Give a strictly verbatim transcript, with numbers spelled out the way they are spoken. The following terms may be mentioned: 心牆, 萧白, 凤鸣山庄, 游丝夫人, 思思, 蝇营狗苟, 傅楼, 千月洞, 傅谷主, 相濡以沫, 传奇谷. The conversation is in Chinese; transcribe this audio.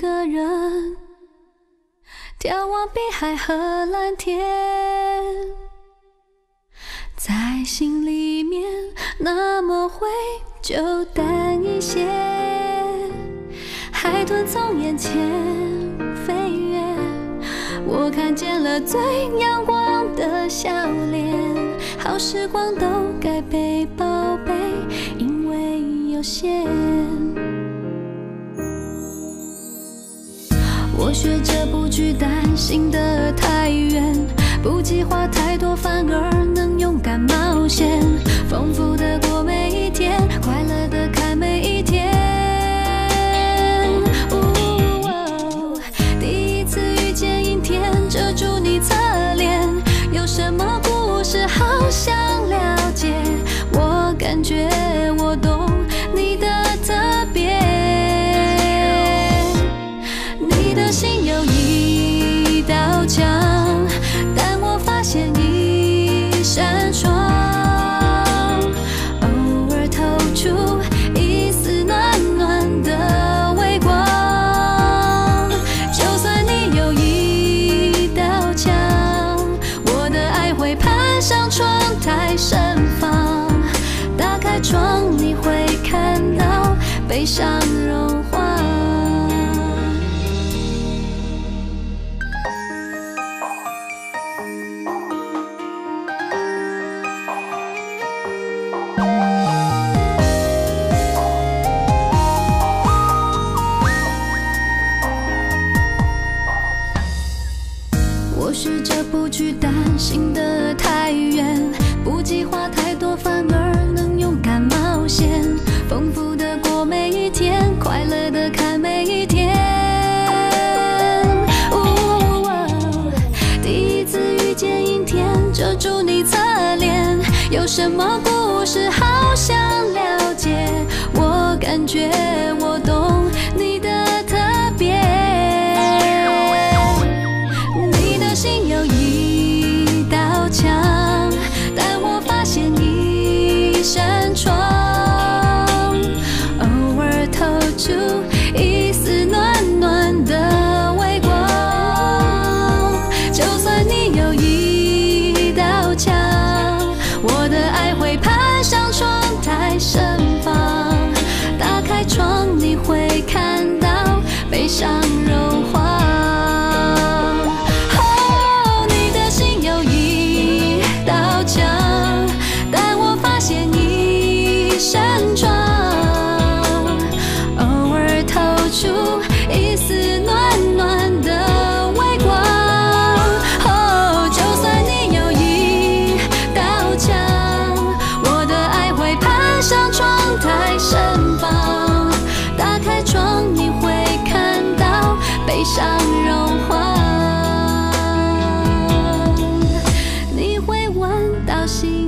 个人，眺望碧海和蓝天，在心里面，那么灰就淡一些。海豚从眼前飞越，我看见了最阳光的笑脸。好时光都该被宝贝，因为有限。 我学着不去担心得太远，不计划太多，反而能勇敢冒险。丰富的过每一天，快乐的看每一天。哦，第一次遇见阴天，遮住你侧脸，有什么故事？好想了解。我感觉我懂你的特别。 心有一道墙，但我发现一扇窗，偶尔透出一丝暖暖的微光。就算你有一道墙，我的爱会攀上窗台盛放。打开窗，你会看到悲伤融化。 去担心得太远，不计划太多，反而能勇敢冒险。丰富的过每一天，快乐的看每一天。哦，第一次遇见阴天，遮住你侧脸，有什么故事？好想了解。我感觉我懂你的特别，你的心有一。 墙，但我发现一扇窗，偶尔透出一丝暖暖的微光。就算你有一道墙，我的爱会攀上窗台盛放。打开窗，你会看到悲伤融化。 悲伤融化，你会闻到心。